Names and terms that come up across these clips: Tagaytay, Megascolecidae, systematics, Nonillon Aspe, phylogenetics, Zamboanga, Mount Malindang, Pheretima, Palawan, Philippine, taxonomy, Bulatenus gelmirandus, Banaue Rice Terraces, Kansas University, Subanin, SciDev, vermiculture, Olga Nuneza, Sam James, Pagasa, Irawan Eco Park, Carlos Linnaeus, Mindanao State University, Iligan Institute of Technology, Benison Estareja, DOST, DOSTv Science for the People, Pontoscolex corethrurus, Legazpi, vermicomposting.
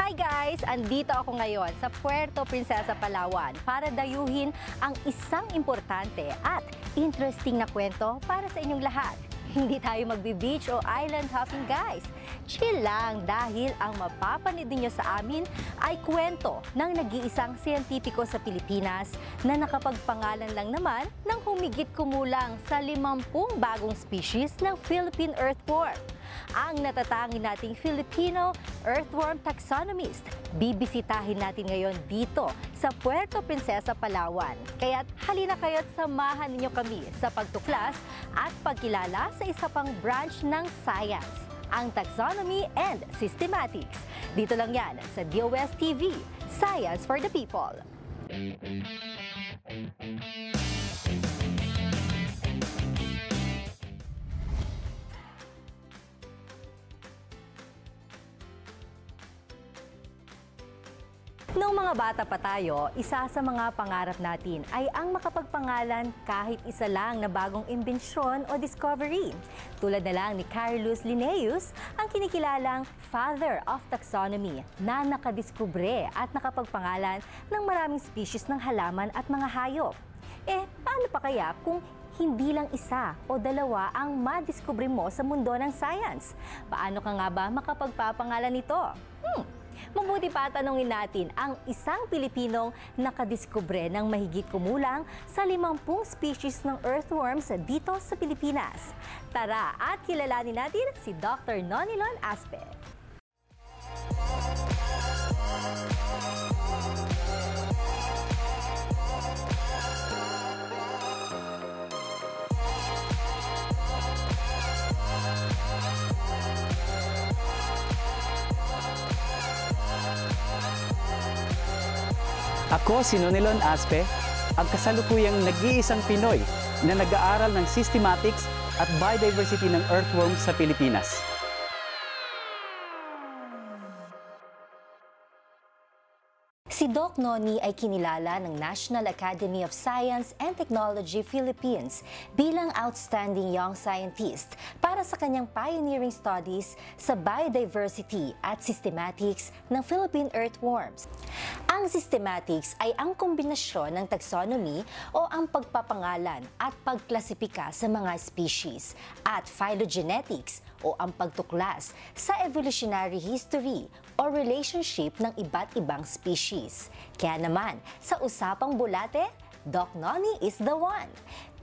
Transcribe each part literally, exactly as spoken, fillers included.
Hi guys! Andito ako ngayon sa Puerto Princesa, Palawan para dayuhin ang isang importante at interesting na kwento para sa inyong lahat. Hindi tayo magbi-beach o island hopping guys. Chill lang dahil ang mapapanood niyo sa amin ay kwento ng nag-iisang siyentipiko sa Pilipinas na nakapagpangalan lang naman ng humigit kumulang sa limampung bagong species ng Philippine earthworm. Ang natatanging nating Filipino earthworm taxonomist. Bibisitahin natin ngayon dito sa Puerto Princesa, Palawan. Kaya't halina kayo't samahan ninyo kami sa pagtuklas at pagkilala sa isa pang branch ng science, ang taxonomy and systematics. Dito lang yan sa D O S T V, Science for the People. Noong mga bata pa tayo, isa sa mga pangarap natin ay ang makapagpangalan kahit isa lang na bagong imbensyon o discovery. Tulad na lang ni Carlos Linnaeus, ang kinikilalang father of taxonomy na nakadiskubre at nakapagpangalan ng maraming species ng halaman at mga hayop. Eh, paano pa kaya kung hindi lang isa o dalawa ang madiskubre mo sa mundo ng science? Paano ka nga ba makapagpapangalan nito? Hmm, mabuti pa tanungin natin ang isang Pilipinong nakadiskubre ng mahigit kumulang sa limampung species ng earthworms dito sa Pilipinas. Tara at kilalanin natin si Doctor Nonillon Aspe. Ako si Nonillon Aspe, ang kasalukuyang nag-iisang Pinoy na nag-aaral ng systematics at biodiversity ng earthworms sa Pilipinas. Si Doc Noni ay kinilala ng National Academy of Science and Technology Philippines bilang Outstanding Young Scientist para sa kanyang pioneering studies sa biodiversity at systematics ng Philippine earthworms. Ang systematics ay ang kombinasyon ng taxonomy o ang pagpapangalan at pagklasipika sa mga species at phylogenetics o ang pagtuklas sa evolutionary history o relationship ng iba't ibang species. Kaya naman, sa usapang bulate, Doc Noni is the one.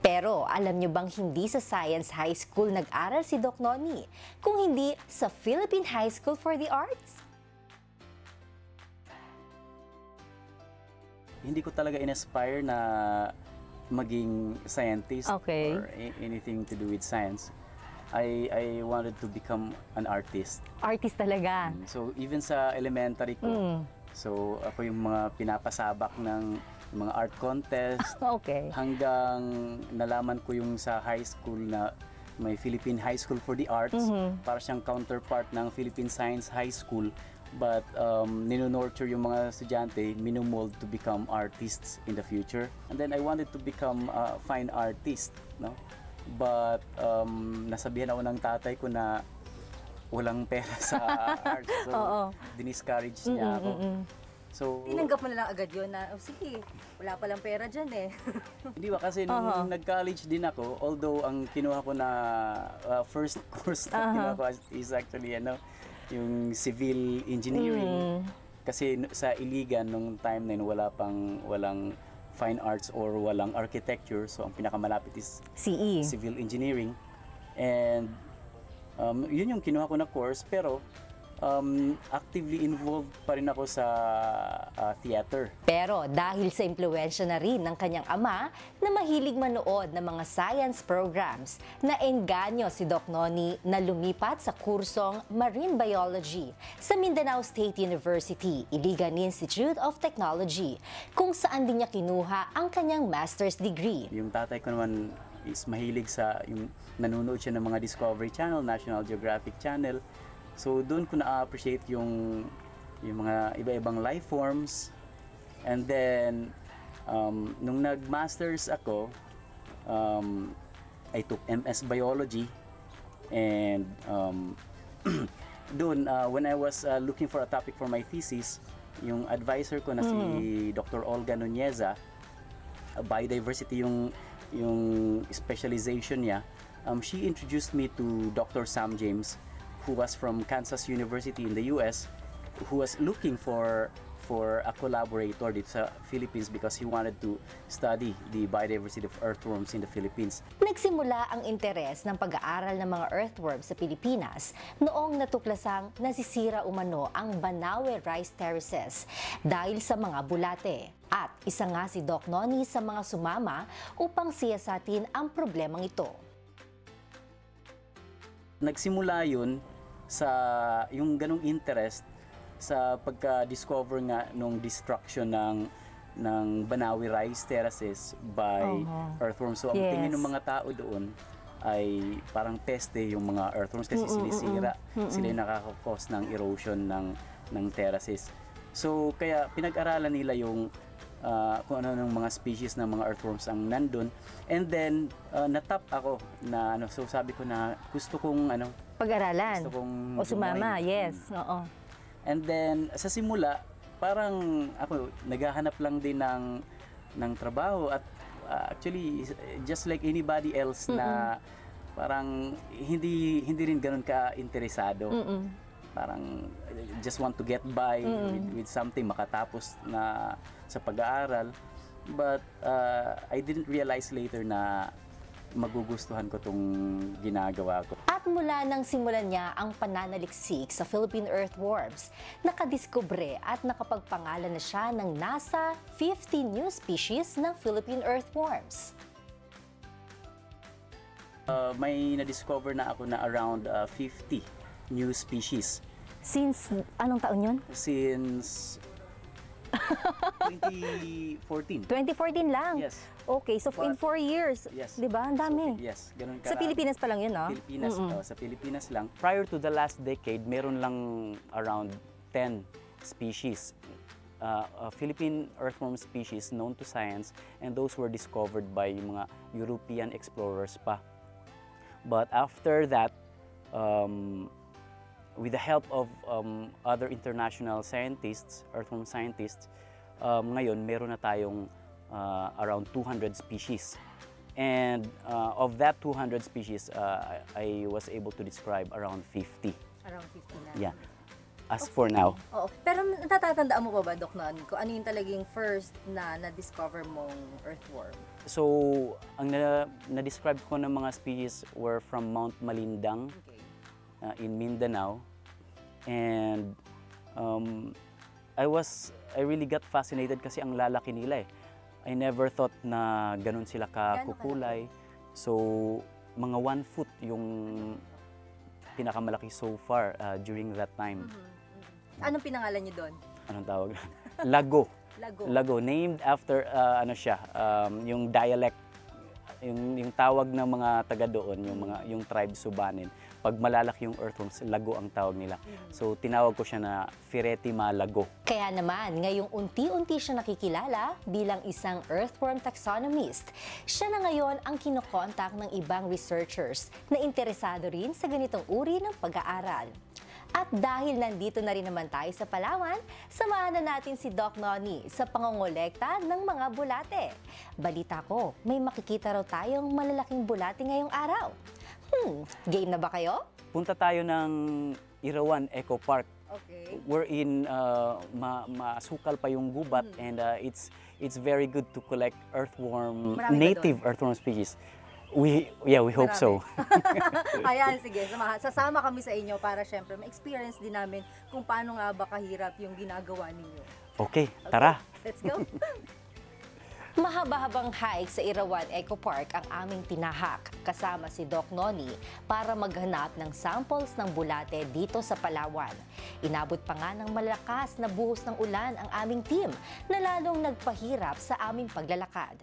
Pero alam nyo bang hindi sa Science High School nag-aral si Doc Noni, kung hindi sa Philippine High School for the Arts? Hindi ko talaga in-aspire na maging scientist, okay, or anything to do with science. I, I wanted to become an artist. Artist talaga? Mm, so, even sa elementary ko, mm. so ako yung mga pinapasabak ng mga art contest. Okay. Hanggang nalaman ko yung sa high school na may Philippine High School for the Arts, mm-hmm. para siyang counterpart ng Philippine Science High School. But, um, nino-nurture yung mga estudyante, minomold to become artists in the future. And then, I wanted to become a fine artist, no? But um, nasabihan ako ng tatay ko na walang pera sa art, so oo, diniscourage niya mm-mm, ako. Mm-mm. So, tinanggap mo na lang agad yun na, oh, sige, wala palang pera dyan eh. Hindi ba? Kasi nung uh-huh. nag-college din ako, although ang kinuha ko na uh, first course na uh-huh. kinuha ko is actually ano, yung civil engineering. Mm. Kasi sa Iligan nung time na yun, wala pang walang fine arts or walang architecture, so ang pinakamalapit is C E, civil engineering. And um, yun yung kinuha ko na course, pero um, actively involved pa rin ako sa uh, theater. Pero dahil sa impluwensya na rin ng kanyang ama na mahilig manood ng mga science programs, naengganyo si Doc Noni na lumipat sa kursong Marine Biology sa Mindanao State University, Iligan Institute of Technology, kung saan din niya kinuha ang kanyang master's degree. Yung tatay ko naman is mahilig sa yung nanonood siya ng mga Discovery Channel, National Geographic Channel. So doon ko na-appreciate yung yung mga iba-ibang life forms. And then um, nung nag-masters ako, um, I took M S Biology. And um, doon, uh, when I was uh, looking for a topic for my thesis, yung advisor ko na mm. si Doctor Olga Nuneza, uh, biodiversity yung yung specialization niya, um, she introduced me to Doctor Sam James, who was from Kansas University in the U S, who was looking for for a collaborator dito sa Philippines because he wanted to study the biodiversity of earthworms in the Philippines. Nagsimula ang interes ng pag-aaral ng mga earthworms sa Pilipinas noong natuklasang nasisira umano ang Banaue Rice Terraces dahil sa mga bulate. At isa nga si Doc Noni sa mga sumama upang siyasatin ang problemang ito. Nagsimula yun sa yung ganung interest sa pagka-discover nga nung destruction ng ng Banaue Rice Terraces by uh-huh. earthworms. So ang yes. tingin ng mga tao doon ay parang peste yung mga earthworms kasi mm-mm, sinisira. Mm-mm. Sila yung nakaka-cause ng erosion ng, ng terraces. So kaya pinag-aralan nila yung uh, kung ano ng mga species ng mga earthworms ang nandun. And then uh, natap ako na ano, so sabi ko na gusto kong ano, pag-aralan o sumama, yes, oo. And then, sa simula, parang ako, naghahanap lang din ng, ng trabaho at uh, actually, just like anybody else mm-mm. na parang hindi, hindi rin ganun ka-interesado. Mm-mm. Parang just want to get by with, with something, makatapos na sa pag-aaral. But uh, I didn't realize later na magugustuhan ko itong ginagawa ko. At mula nang simulan niya ang pananaliksik sa Philippine earthworms, nakadiskubre at nakapagpangalan na siya ng nasa fifty new species ng Philippine earthworms. Uh, may na-discover na ako na around uh, fifty new species. Since anong taon yun? Since twenty fourteen. twenty fourteen lang? Yes. Okay, so but in four years, yes. di ba? Ang dami. So, yes, ganun karami. Sa Pilipinas pa lang yun, no? Pilipinas, mm-hmm. uh, sa Pilipinas lang. Prior to the last decade, meron lang around ten species. Uh, uh, Philippine earthworm species known to science, and those were discovered by mga European explorers pa. But after that, um, with the help of um, other international scientists, earthworm scientists, um, ngayon meron na tayong uh, around two hundred species. And uh, of that two hundred species, uh, I was able to describe around fifty. Around fifty na? Yeah. As okay. for now. Oo. Pero natatandaan mo pa ba, Doc Noni, kung ano yung talagang first na na-discover mong earthworm? So, ang na-describe ko ng mga species were from Mount Malindang. Okay. Uh, in Mindanao, and um, I was I really got fascinated kasi ang lalaki nila eh. I never thought na ganun sila kakukulay. So mga one foot yung pinakamalaki so far uh, during that time. Mm-hmm. Anong pinangalan niyo doon? Anong tawag? Lago. Lago. Lago. Named after uh, ano siya, um, yung dialect, yung, yung tawag ng mga taga doon, yung mga yung tribe Subanin. Pag malalaki yung earthworms, lago ang tawag nila. So, tinawag ko siya na Pheretima malago. Kaya naman, ngayong unti-unti siya nakikilala bilang isang earthworm taxonomist. Siya na ngayon ang kinokontak ng ibang researchers na interesado rin sa ganitong uri ng pag-aaral. At dahil nandito na rin naman tayo sa Palawan, samahan na natin si Doc Noni sa pangongolekta ng mga bulate. Balita ko, may makikita raw tayong malalaking bulate ngayong araw. Hmm, game na ba kayo? Punta tayo ng Irawan Eco Park. Okay. Wherein uh, ma masukal pa yung gubat mm. and uh, it's it's very good to collect earthworm, marami native earthworm species. We, yeah, we hope marami. So. Ayan, sige, sasama kami sa inyo para syempre ma-experience din namin kung paano nga ba kahirap yung ginagawa ninyo. Okay, okay, tara. Let's go. Mahaba-habang hike sa Irawan Eco Park ang aming tinahak kasama si Doc Nonny para maghanap ng samples ng bulate dito sa Palawan. Inabot pa nga ng malakas na buhos ng ulan ang aming team na lalong nagpahirap sa aming paglalakad.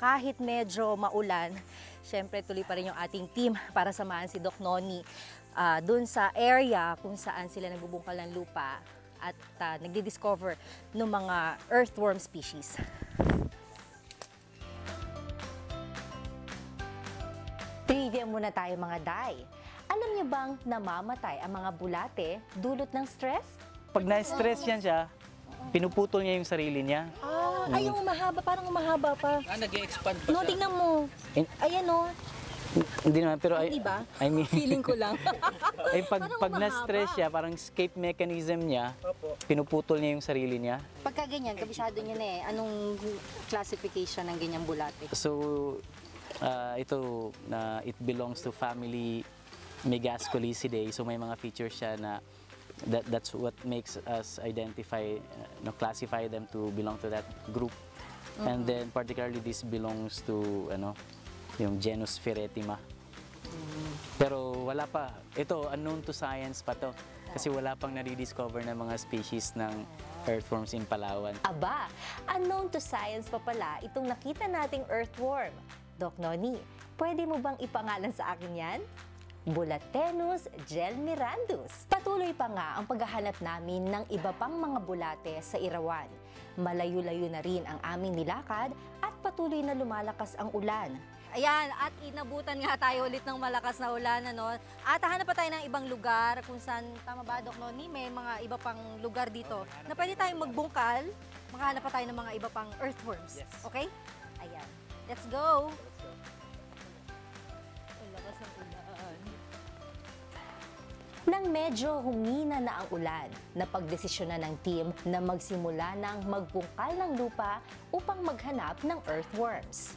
Kahit medyo maulan, syempre tuloy pa rin yung ating team para samahan si Doc Nonny uh, dun sa area kung saan sila nagbubungkal ng lupa at uh, nagdi-discover ng mga earthworm species. Trivia muna tayo mga day. Alam niyo bang namamatay ang mga bulate dulot ng stress? Pag na-stress yan siya, pinuputol niya yung sarili niya. Ah, mm. Ay, yung mahaba, parang mahaba pa. Ah, nag-expand pa siya. No, tingnan mo. In, ayan o. Hindi naman, pero ay, diba? I mean, feeling ko lang. Ay, pag, pag na-stress siya, parang escape mechanism niya, opo, pinuputol niya yung sarili niya. Pagka ganyan, kabisado niya na eh. Anong classification ng ganyang bulate? So, uh, ito, uh, it belongs to family Megascolecidae. So, may mga features siya na That, that's what makes us identify, uh, no, classify them to belong to that group. Mm-hmm. And then particularly this belongs to ano, yung genus Pheretima. Mm-hmm. Pero wala pa. Ito, unknown to science pa to. Kasi wala pang nadidiscover na mga species ng earthworms in Palawan. Aba, unknown to science pa pala itong nakita nating earthworm. Doc Nonny, pwede mo bang ipangalan sa akin yan? Bulatenus gelmirandus. Patuloy pa nga ang paghahanap namin ng iba pang mga bulate sa Irawan. Malayo-layo na rin ang aming nilakad at patuloy na lumalakas ang ulan. Ayan, at inabutan nga tayo ulit ng malakas na ulan. Ano? At hanap pa tayo ng ibang lugar kung saan, tama ba Doc Nonny, may mga iba pang lugar dito na pwede tayong magbungkal, makahanap pa tayo ng mga iba pang earthworms. Yes. Okay? Ayan. Let's go! Nang medyo humina na ang ulan, napagdesisyonan ng team na magsimula ng magbungkal ng lupa upang maghanap ng earthworms.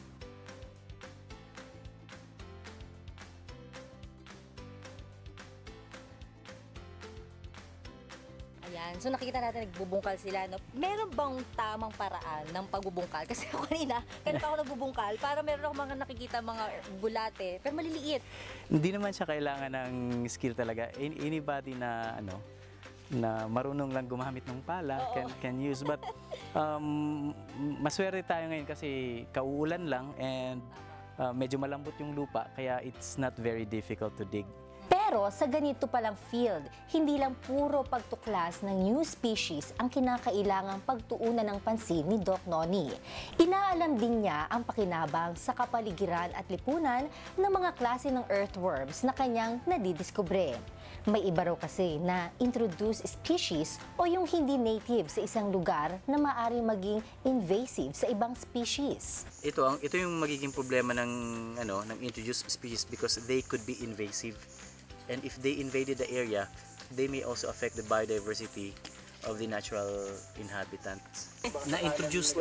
Ayan, so nakikita natin nagbubungkal sila. No? Meron bang tamang paraan ng pagbubungkal? Kasi ako kanina, kanina pa ako nagbubungkal para meron ako mga nakikita mga bulate, pero maliliit. Hindi naman siya kailangan ng skill talaga. Anybody na ano na marunong lang gumamit ng pala can, can use. But um, maswerte tayo ngayon kasi kauulan lang and uh, medyo malambot yung lupa. Kaya it's not very difficult to dig. Pero sa ganito palang field, hindi lang puro pagtuklas ng new species ang kinakailangang pagtuunan ng pansin ni Doc Nonny. Inaalam din niya ang pakinabang sa kapaligiran at lipunan ng mga klase ng earthworms na kanyang nadidiskubre. May iba raw kasi na introduced species o yung hindi native sa isang lugar na maaari maging invasive sa ibang species. Ito ang ito yung magiging problema ng ano ng introduced species because they could be invasive. And if they invaded the area, they may also affect the biodiversity of the natural inhabitants. Na-introduce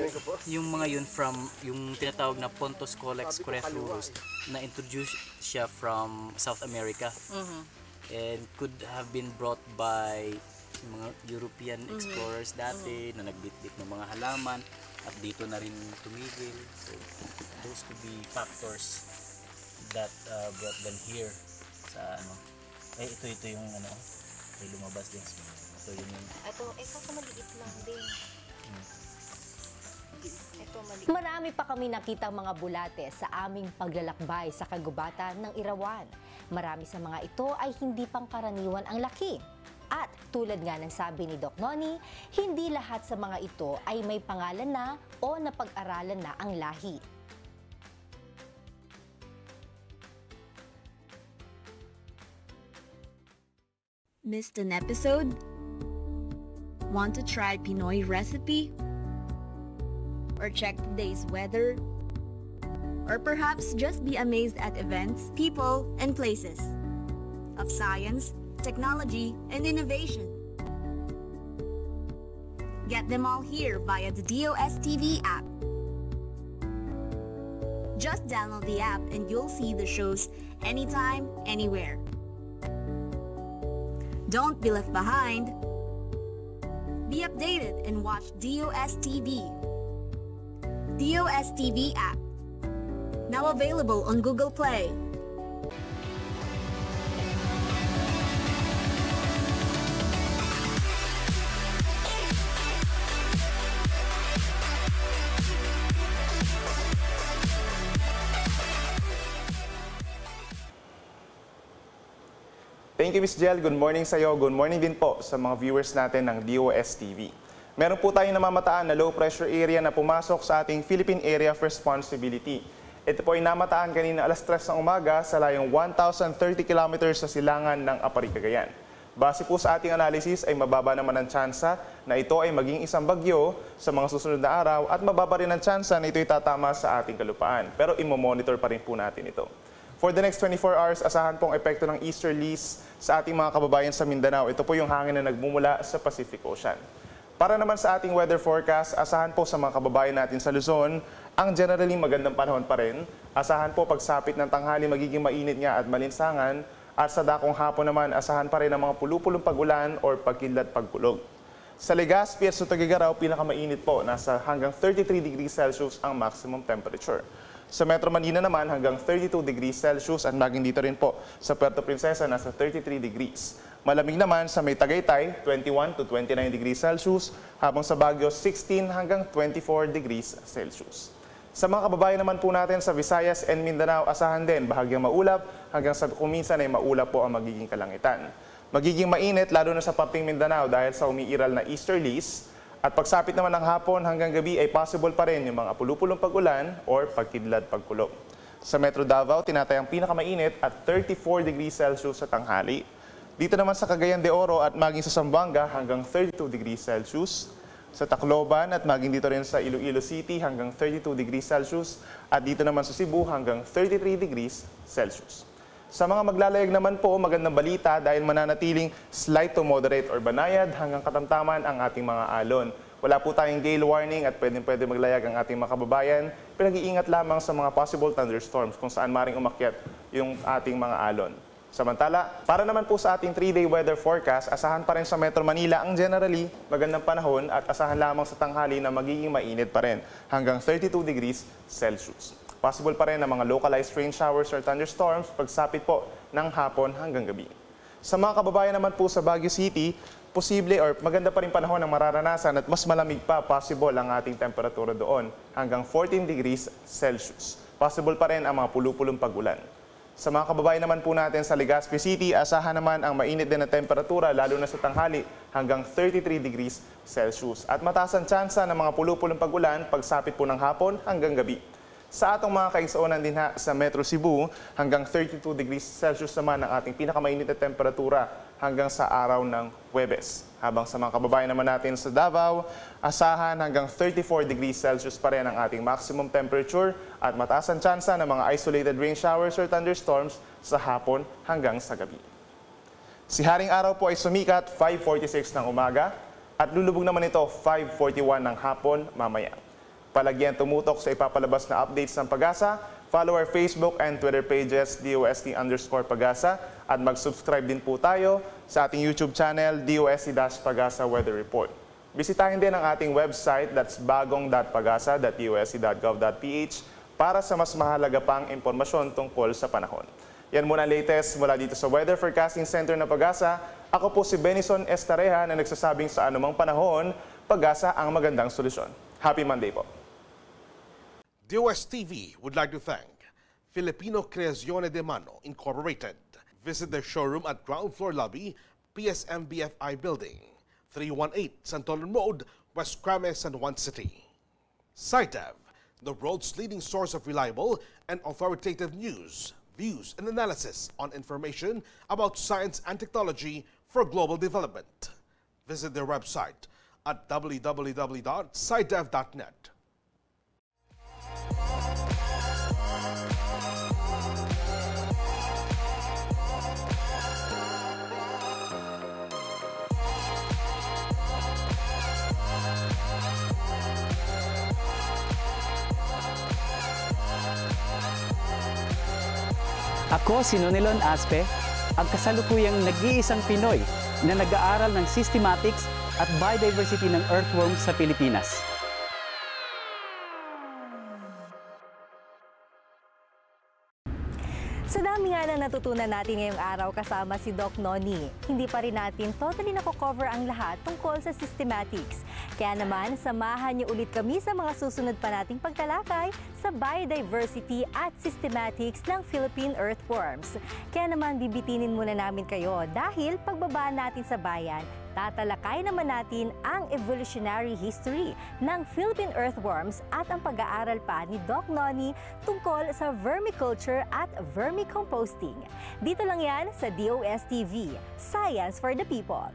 yung mga yun from yung tinatawag na Pontoscolex corethrurus, na-introduce siya from South America. Mm-hmm. And could have been brought by mga European explorers mm-hmm. dati mm-hmm. na nagbitbit ng mga halaman at dito na rin tumigil. So those could be factors that uh, brought them here sa ano. Eh, ito, ito yung ano, may lumabas din. Ito yung... Ito, eh, kasi maliit lang din. Hmm. Ito, maliit. Marami pa kami nakita mga bulate sa aming paglalakbay sa kagubatan ng Irawan. Marami sa mga ito ay hindi pangkaraniwan ang laki. At tulad nga ng sabi ni Doc Nonny, hindi lahat sa mga ito ay may pangalan na o napag-aralan na ang lahi. Missed an episode? Want to try Pinoy recipe? Or check today's weather? or perhaps just be amazed at events, people, and places of science, technology, and innovation. Get them all here via the D O S T V app. Just download the app and you'll see the shows anytime, anywhere. Don't be left behind. Be updated and watch D O S T V. D O S T V app, now available on Google Play. Thank you, Miz Jel. Good morning sa iyo. Good morning din po sa mga viewers natin ng D O S T V. Meron po tayong namamataan na low pressure area na pumasok sa ating Philippine Area of Responsibility. Ito po ay namataan kanina alas tres ng umaga sa layong one thousand thirty kilometers sa silangan ng Aparicagayan. Base po sa ating analysis ay mababa naman ang tsansa na ito ay maging isang bagyo sa mga susunod na araw at mababa rin ang tsansa na ito ay tatama sa ating kalupaan. Pero imomonitor pa rin po natin ito. For the next twenty-four hours, asahan pong epekto ng easterlies sa ating mga kababayan sa Mindanao. Ito po yung hangin na nagmumula sa Pacific Ocean. Para naman sa ating weather forecast, asahan po sa mga kababayan natin sa Luzon, ang generally magandang panahon pa rin. Asahan po pagsapit ng tanghali magiging mainit nga at malinsangan. At sa dakong hapon naman, asahan pa rin ang mga pulupulong pagulan or pagkidlat pagkulog. Sa Legazpi at Sutagigaraw, pinakamainit po, nasa hanggang thirty-three degrees Celsius ang maximum temperature. Sa Metro Manila naman hanggang thirty-two degrees Celsius at maging dito rin po sa Puerto Princesa nasa thirty-three degrees. Malamig naman sa may Tagaytay twenty-one to twenty-nine degrees Celsius habang sa Baguio sixteen hanggang twenty-four degrees Celsius. Sa mga kababayan naman po natin sa Visayas and Mindanao asahan din bahagyang maulap hanggang sa kuminsan ay maulap po ang magiging kalangitan. Magiging mainit lalo na sa parting Mindanao dahil sa umiiral na easterlies. At pagsapit naman ng hapon hanggang gabi ay possible pa rin yung mga pulupulong pagulan or pagkidlad pagkulog. Sa Metro Davao, tinatayang pinakamainit at thirty-four degrees Celsius sa tanghali. Dito naman sa Cagayan de Oro at maging sa Zamboanga hanggang thirty-two degrees Celsius. Sa Tacloban at maging dito rin sa Iloilo City hanggang thirty-two degrees Celsius. At dito naman sa Cebu hanggang thirty-three degrees Celsius. Sa mga maglalayag naman po, magandang balita dahil mananatiling slight to moderate or banayad hanggang katamtaman ang ating mga alon. Wala po tayong gale warning at pwedeng-pwede maglayag ang ating mga kababayan. Pinag-iingat lamang sa mga possible thunderstorms kung saan maring umakyat yung ating mga alon. Samantala, para naman po sa ating three-day weather forecast, asahan pa rin sa Metro Manila ang generally magandang panahon at asahan lamang sa tanghali na magiging mainit pa rin hanggang thirty-two degrees Celsius. Possible pa rin ang mga localized rain showers or thunderstorms pagsapit po ng hapon hanggang gabi. Sa mga kababayan naman po sa Baguio City, posible or maganda pa rin panahon ang mararanasan at mas malamig pa possible ang ating temperatura doon hanggang fourteen degrees Celsius. Possible pa rin ang mga pulupulong pagulan. Sa mga kababayan naman po natin sa Legazpi City, asahan naman ang mainit din na temperatura lalo na sa tanghali hanggang thirty-three degrees Celsius. At mataas ang tsansa ng mga pulupulong pagulan pagsapit po ng hapon hanggang gabi. Sa atong mga kaigsuonan din ha, sa Metro Cebu, hanggang thirty-two degrees Celsius naman ang ating pinakamainit na temperatura hanggang sa araw ng Huwebes. Habang sa mga kababayan naman natin sa Davao, asahan hanggang thirty-four degrees Celsius pa rin ang ating maximum temperature at mataas ang tsansa ng mga isolated rain showers or thunderstorms sa hapon hanggang sa gabi. Si Haring Araw po ay sumikat five forty-six ng umaga at lulubog naman ito five forty-one ng hapon mamaya. Palagyan tumutok sa ipapalabas na updates ng Pagasa. Follow our Facebook and Twitter pages, D O S T underscore Pagasa. At mag-subscribe din po tayo sa ating YouTube channel, D O S T-Pagasa Weather Report. Bisitahin din ang ating website, that's bagong dot pagasa dot D O S T dot gov dot P H para sa mas mahalaga pang impormasyon tungkol sa panahon. Yan muna latest mula dito sa Weather Forecasting Center na Pagasa. Ako po si Benison Estareja na nagsasabing sa anumang panahon, Pagasa ang magandang solusyon. Happy Monday po! D O S T V would like to thank Filipino Creazione de Mano Incorporated. Visit their showroom at ground floor lobby, P S M B F I Building, three one eight Santolan Road, West Crames, San Juan City. SciDev, the world's leading source of reliable and authoritative news, views, and analysis on information about science and technology for global development. Visit their website at w w w dot scidev dot net. We'll be right back. Ako si Nonillon Aspe, ang kasalukuyang nag-iisang Pinoy na nag-aaral ng systematics at biodiversity ng earthworms sa Pilipinas. Sa dami nga na natutunan natin ngayong araw kasama si Doc Nonny, hindi pa rin natin totally nako-cover ang lahat tungkol sa systematics. Kaya naman, samahan niyo ulit kami sa mga susunod pa nating pagtalakay sa biodiversity at systematics ng Philippine earthworms. Kaya naman, bibitinin muna namin kayo dahil pagbaba natin sa bayan, tatalakay naman natin ang evolutionary history ng Philippine earthworms at ang pag-aaral pa ni Doc Nonny tungkol sa vermiculture at vermicomposting. Dito lang yan sa D O S T V, Science for the People.